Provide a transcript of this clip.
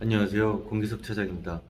안녕하세요. 권기석 차장입니다.